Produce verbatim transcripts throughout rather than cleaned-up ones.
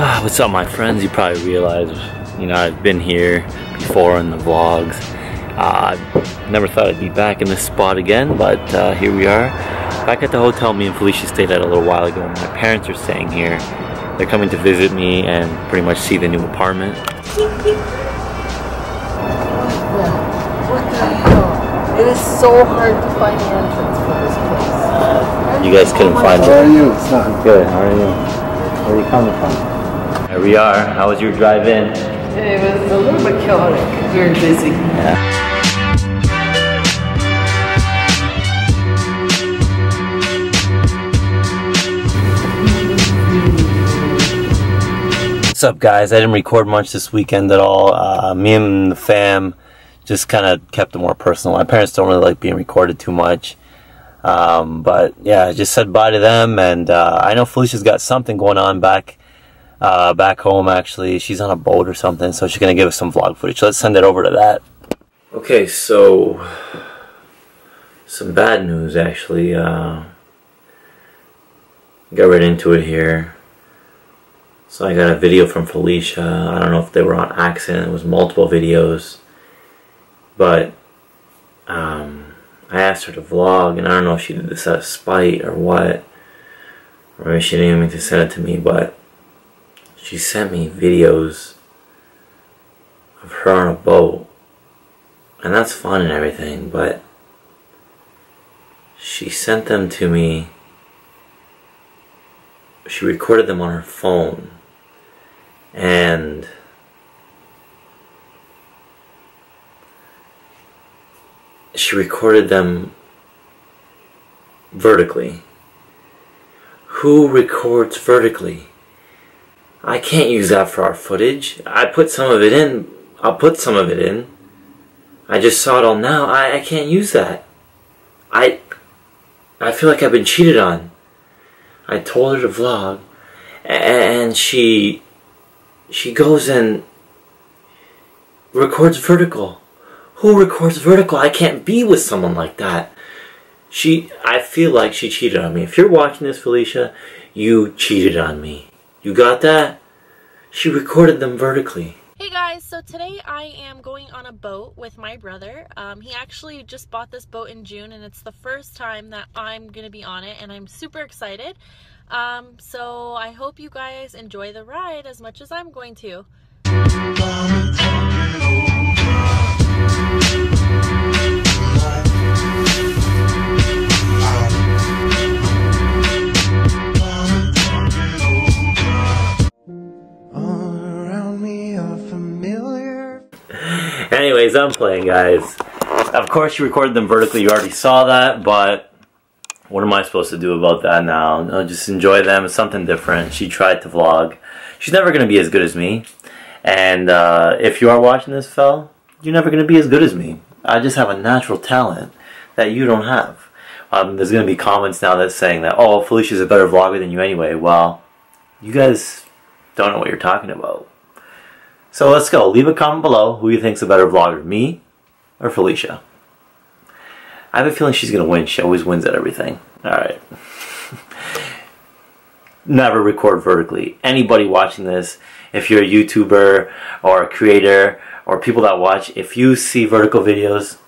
What's up, my friends? You probably realize, you know, I've been here before in the vlogs. I uh, never thought I'd be back in this spot again, but uh, here we are. Back at the hotel me and Felicia stayed at a little while ago. My parents are staying here. They're coming to visit me and pretty much see the new apartment. What the hell? It is so hard to find the entrance for this place. Uh, you guys couldn't find it. How are you? It's not good. How are you? Where are you coming from? Here we are. How was your drive in? It was a little bit chaotic. We were busy. Yeah. What's up, guys? I didn't record much this weekend at all. Uh, me and the fam just kind of kept it more personal. My parents don't really like being recorded too much. Um, but yeah, I just said bye to them, and uh, I know Felicia's got something going on back uh, back home actually. She's on a boat or something, so she's going to give us some vlog footage. Let's send it over to that. Okay, so some bad news actually. Uh, got right into it here. So I got a video from Felicia. I don't know if they were on accident. It was multiple videos. But um, I asked her to vlog, and I don't know if she did this out of spite or what, or maybe she didn't even mean to send it to me, but she sent me videos of her on a boat, and that's fun and everything, but she sent them to me. She recorded them on her phone, and she recorded them vertically. Who records vertically? I can't use that for our footage. I put some of it in. I'll put some of it in. I just saw it all now. I, I can't use that. I, I feel like I've been cheated on. I told her to vlog, and she she goes and records vertical. Who records vertical? I can't be with someone like that. She, I feel like she cheated on me. If you're watching this, Felicia, you cheated on me. You got that? She recorded them vertically. Hey guys, so today I am going on a boat with my brother. Um, he actually just bought this boat in June, and it's the first time that I'm going to be on it, and I'm super excited. Um, so I hope you guys enjoy the ride as much as I'm going to. Anyways, I'm playing, guys. Of course you recorded them vertically, you already saw that, but what am I supposed to do about that now? No, just enjoy them, it's something different. She tried to vlog. She's never going to be as good as me. And uh, if you are watching this, Fel, you're never going to be as good as me. I just have a natural talent that you don't have. Um, there's going to be comments now that's saying that, oh, Felicia's a better vlogger than you anyway. Well, you guys don't know what you're talking about. So let's go. Leave a comment below who you think's a better vlogger, me or Felicia. I have a feeling she's gonna win. She always wins at everything. All right. Never record vertically. Anybody watching this, if you're a YouTuber or a creator or people that watch, if you see vertical videos,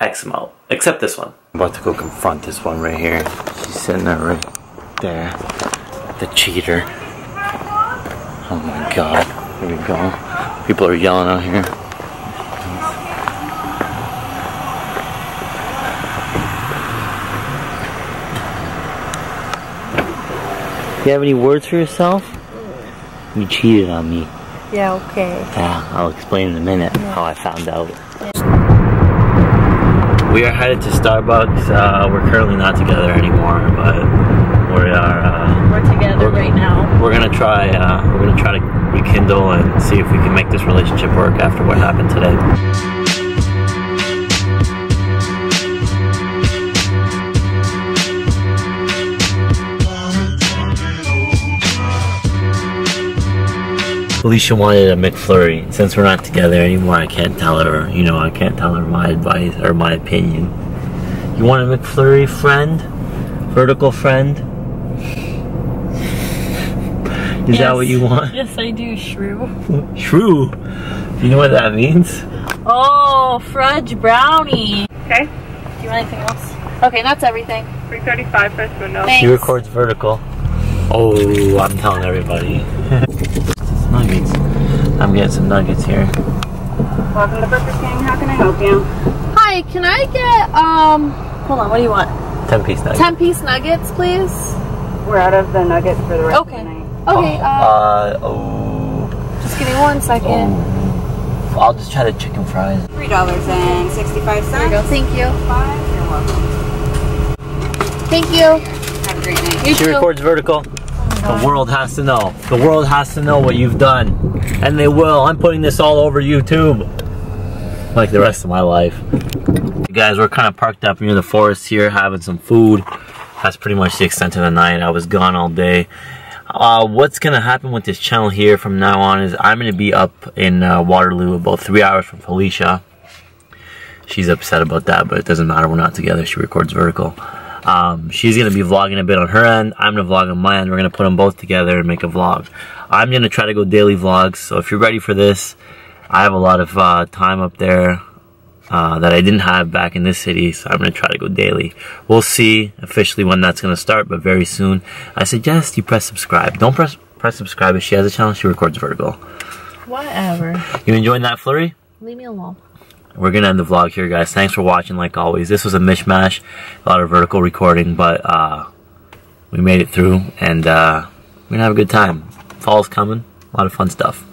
X them out. Except this one. I'm about to go confront this one right here. She's sitting there right there. The cheater. Oh my god, here we go. People are yelling out here. You have any words for yourself? You cheated on me. Yeah, okay. Yeah, I'll explain in a minute yeah. how I found out. We are headed to Starbucks. Uh, we're currently not together anymore, but... We are, uh, we're together we're, right now. We're gonna try. Uh, we're gonna try to rekindle and see if we can make this relationship work after what happened today. Felicia wanted a McFlurry. Since we're not together anymore, I can't tell her. You know, I can't tell her my advice or my opinion. You want a McFlurry, friend? Vertical friend? Is yes. that what you want? Yes, I do, shrew. Shrew? You know what that means? Oh, fudge brownie. Okay. Do you want anything else? Okay, that's everything. three thirty-five first window. Thanks. She records vertical. Oh, I'm telling everybody. Nuggets. I'm getting some nuggets here. Welcome to Burger King. How can I help you? Hi, can I get, um, hold on, what do you want? ten piece nuggets. ten piece nuggets, please. We're out of the nuggets for the rest okay. of the night. Okay, oh, uh, uh, oh. Just give me one second. Oh. I'll just try the chicken fries. three dollars and sixty-five cents. Thank you. Five. You're welcome. Thank you. Have a great night. You she too. records vertical. Oh, the world has to know. The world has to know what you've done. And they will. I'm putting this all over YouTube. Like the rest of my life. You guys, we're kind of parked up near the forest here, having some food. That's pretty much the extent of the night. I was gone all day. Uh, what's gonna happen with this channel here from now on is I'm gonna be up in uh, Waterloo about three hours from Felicia. She's upset about that, but it doesn't matter, we're not together, she records vertical. Um, she's gonna be vlogging a bit on her end, I'm gonna vlog on my end, we're gonna put them both together and make a vlog. I'm gonna try to go daily vlogs, so if you're ready for this, I have a lot of uh, time up there uh, that I didn't have back in this city, so I'm gonna try to go daily. We'll see officially when that's gonna start, but very soon. I suggest you press subscribe. Don't press press subscribe if she has a channel, she records vertical. Whatever. You enjoying that flurry? Leave me alone. We're gonna end the vlog here, guys. Thanks for watching, like always. This was a mishmash, a lot of vertical recording, but uh, we made it through, and uh, we're gonna have a good time. Fall's coming, a lot of fun stuff.